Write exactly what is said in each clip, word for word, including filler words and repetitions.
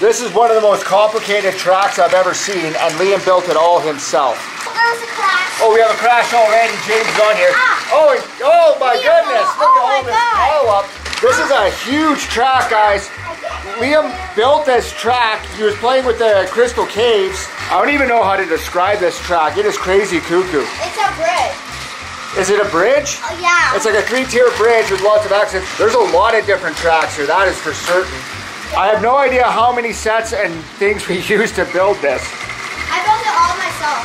This is one of the most complicated tracks I've ever seen, and Liam built it all himself. That was a crash. Oh, we have a crash already. James is on here. Ah. Oh, and, oh my Liam. goodness. Look oh at all this pile up. This ah. is a huge track, guys. Liam built this track. He was playing with the Crystal Caves. I don't even know how to describe this track. It is crazy cuckoo. It's a bridge. Is it a bridge? Oh, yeah. It's like a three-tier bridge with lots of accents. There's a lot of different tracks here, that is for certain. I have no idea how many sets and things we used to build this. I built it all myself.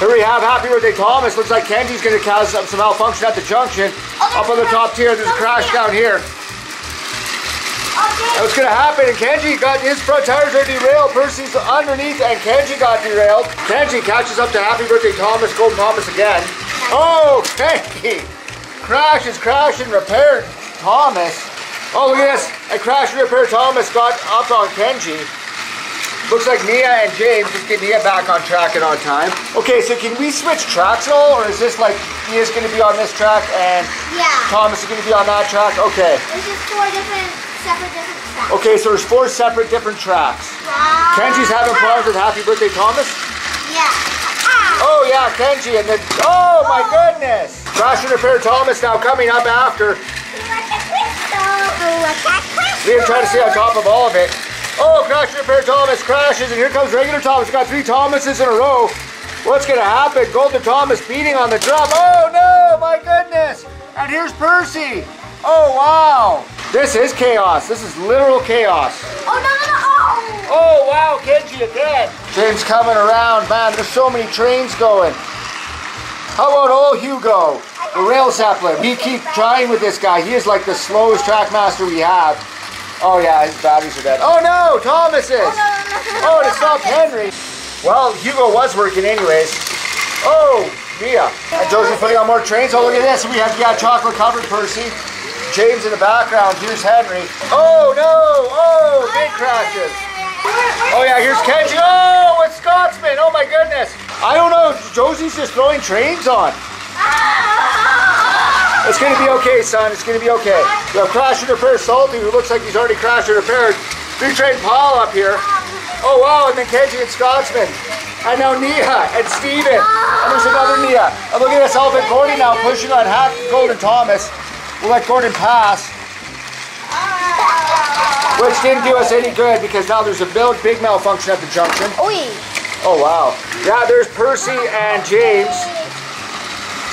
Here we have Happy Birthday Thomas. Looks like Kenji's going to cause some malfunction at the junction. Oh, up on the top tier, there's a crash down here. Okay. That was going to happen, and Kenji got his front tires are derailed. Percy's underneath, and Kenji got derailed. Kenji catches up to Happy Birthday Thomas, Golden Thomas again. Oh, Kenji! Crashes, crash, and repair Thomas. Oh, look at this. A crash and repair Thomas got up on Kenji. Looks like Nia and James just get Nia back on track and on time. Okay, so can we switch tracks at all? Or is this like Nia's going to be on this track and yeah. Thomas is going to be on that track? Okay. There's just four different, separate different tracks. Okay, so there's four separate different tracks. Wow. Kenji's having problems with Happy Birthday Thomas? Yeah. Oh yeah, Kenji and the, oh my oh. goodness! Crash and repair Thomas now coming up after. Liam trying to stay on top of all of it. Oh, crash and repair Thomas crashes, and here comes regular Thomas. We've got three Thomases in a row. What's gonna happen? Golden Thomas beating on the drum. Oh no, my goodness! And here's Percy. Oh wow! This is chaos. This is literal chaos. Oh no! Oh wow, Kenji again. James coming around, man. There's so many trains going. How about old Hugo, the rail sapling? We keep trying with this guy. He is like the slowest track master we have. Oh yeah, his batteries are dead. Oh no, Thomas is. Oh, no, no, no, no, oh to stop Henry. Well, Hugo was working anyways. Oh, Nia. And Josie putting on more trains. Oh, look at this. We have yeah, chocolate covered Percy. James in the background. Here's Henry. Oh no. Oh, big crashes. Oh yeah, here's Kenji. Oh, it's Scotsman. Oh my goodness. I don't know. Josie's just throwing trains on. It's going to be okay, son. It's going to be okay. We have crash and repair Salty, who looks like he's already crashed and repaired. Big train Paul up here. Oh wow, and then Kenji and Scotsman. And now Nia and Stephen. And there's another Nia. And look at this elephant Gordon now pushing on half Golden Thomas. We'll let Gordon pass. Which didn't do us any good because now there's a big malfunction at the junction. Oy. Oh wow. Yeah, there's Percy and James.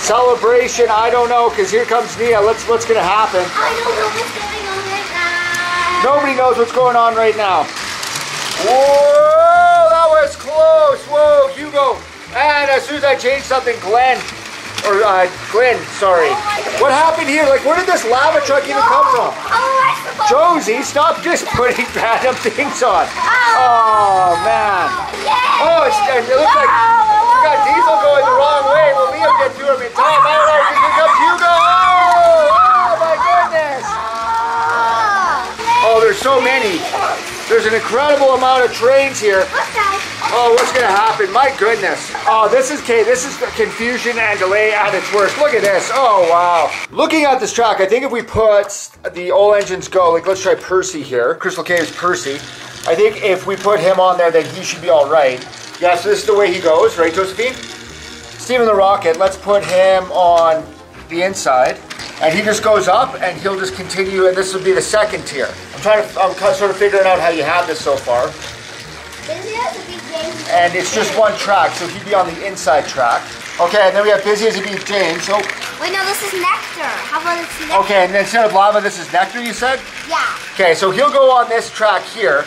Celebration, I don't know, because here comes Nia. Let's what's gonna happen. I don't know what's going on right now. Nobody knows what's going on right now. Whoa, that was close. Whoa, Hugo. And as soon as I changed something, Glenn. Or uh, Glenn, sorry. Oh what happened here? Like, where did this lava truck even come from? Oh, Josie, stop just putting random things on. Oh, oh man. Yay. Oh, it's, it looks like we got Diesel going the wrong way. Will Liam get to him in time? I don't know. Here comes Hugo. Oh, my goodness. Oh, there's so many. There's an incredible amount of trains here. Oh, what's gonna happen? My goodness. Oh, this is okay. This is confusion and delay at its worst. Look at this. Oh, wow. Looking at this track, I think if we put the all engines go, like let's try Percy here. Crystal Caves Percy. I think if we put him on there, then he should be all right. Yeah, so this is the way he goes, right, Josephine? Stephen the Rocket, let's put him on the inside. And he just goes up and he'll just continue, and this will be the second tier. I'm trying to, I'm sort of figuring out how you have this so far. And it's just one track, so he'd be on the inside track. Okay, and then we have Busy as a Bee James. So wait, no, this is Nectar. How about it's Nectar? Okay, and instead of Lava, this is Nectar, you said? Yeah. Okay, so he'll go on this track here,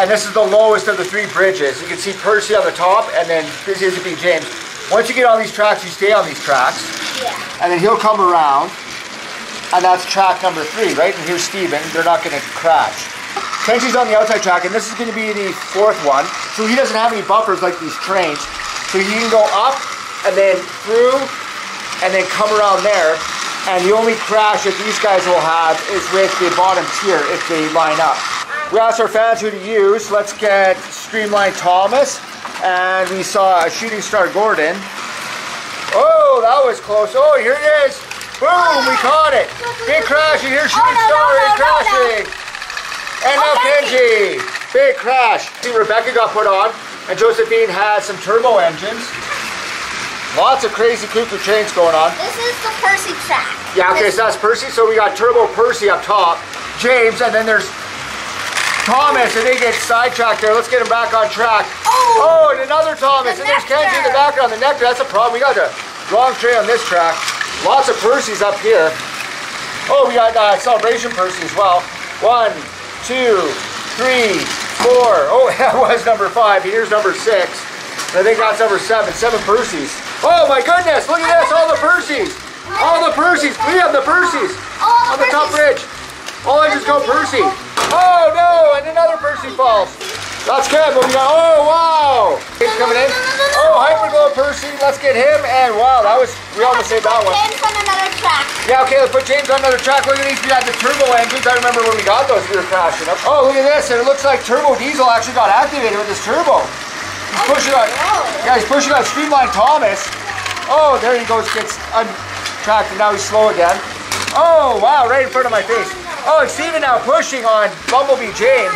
and this is the lowest of the three bridges. You can see Percy on the top, and then Busy as a Bee James. Once you get on these tracks, you stay on these tracks. Yeah. And then he'll come around, and that's track number three, right? And here's Steven. They're not going to crash. Kenji's on the outside track, and this is going to be the fourth one. So he doesn't have any buffers like these trains. So he can go up, and then through, and then come around there. And the only crash that these guys will have is with the bottom tier if they line up. We asked our fans who to use. Let's get Streamline Thomas. And we saw a Shooting Star Gordon. Oh, that was close. Oh, here it is. Boom, we caught it. Big crash, and here's Shooting Star, and crashing. And now Kenji. Big crash. See, Rebecca got put on, and Josephine had some turbo engines. Lots of crazy cuckoo trains going on. This is the Percy track. Yeah, okay, this so that's Percy. So we got Turbo Percy up top, James, and then there's Thomas, and they get sidetracked there. Let's get him back on track. Oh, oh and another Thomas, the and nectar. There's Kenji in the background, the nectar. That's a problem. We got the wrong train on this track. Lots of Percy's up here. Oh, we got uh, Celebration Percy as well. One, two, three, four. Oh, that was number five. Here's number six. I think that's number seven. Seven Percy's. Oh my goodness, look at this, all the Percy's. All the Percy's, Liam, the Percy's. On the top ridge. All engines go Percy. Oh no, and another Percy falls. That's good, but we got, oh wow. He's coming in. Oh, Hyperglow Percy, let's get him. And wow, that was, we almost saved that one. James on another track. Yeah, okay, let's put James on another track. Look at these, we had the turbo engines. I remember when we got those, we were crashing up. Oh, look at this, and it looks like Turbo Diesel actually got activated with this turbo. He's pushing on, yeah, he's pushing on Streamline Thomas. Oh, there he goes, gets untracked, and now he's slow again. Oh, wow, right in front of my face. Oh, it's Stephen now pushing on Bumblebee James.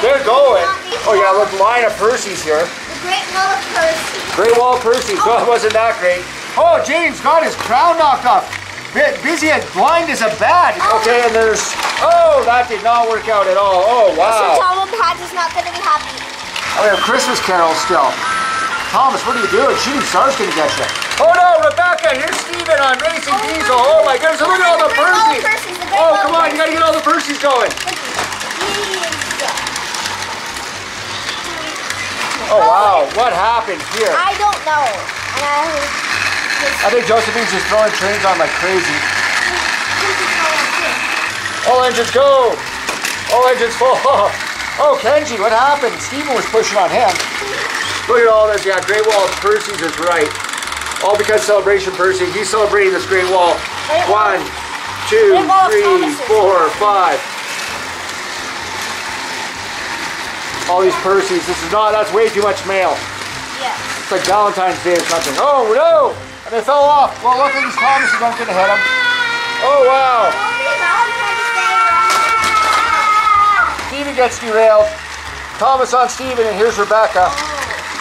They're going. Oh, yeah, look, line of Percy's here. The Great Wall of Percy. Great Wall of Percy, so it wasn't that great. Oh, James got his crown knocked off. Busy and blind as a bat. Okay, and there's, oh, that did not work out at all. Oh, wow. So Tom and Pat is not going to be happy. Oh, we have Christmas carols still. Thomas, what are you doing? Shooting star's gonna get you. Oh no, Rebecca, here's Stephen on Racing oh, Diesel. My oh my goodness, look at all the Percy's. Oh, come on, you gotta get all the Percy's going. Oh wow, what happened here? I don't know. I think Josephine's just throwing trains on like crazy. All engines go. All engines fall. Oh, Kenji, what happened? Stephen was pushing on him. Look at all this, yeah, Great Wall of Percy's is right. All because Celebration Percy, he's celebrating this Great Wall. Great One, two, three, four, five. All these Percy's, this is not, that's way too much mail. Yeah. It's like Valentine's Day or something. Oh, no! And they fell off. Well, luckily these Thomas is not going to hit them. Oh, wow. Gets derailed. Thomas on Stephen, and here's Rebecca.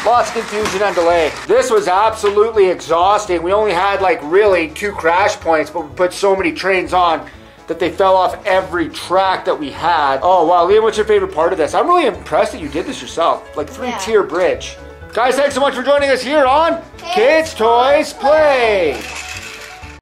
Lots of confusion and delay. This was absolutely exhausting. We only had like really two crash points, but we put so many trains on that they fell off every track that we had. Oh wow, Liam, what's your favorite part of this? I'm really impressed that you did this yourself. Like three-tier bridge. Guys, thanks so much for joining us here on Kids Toys Play.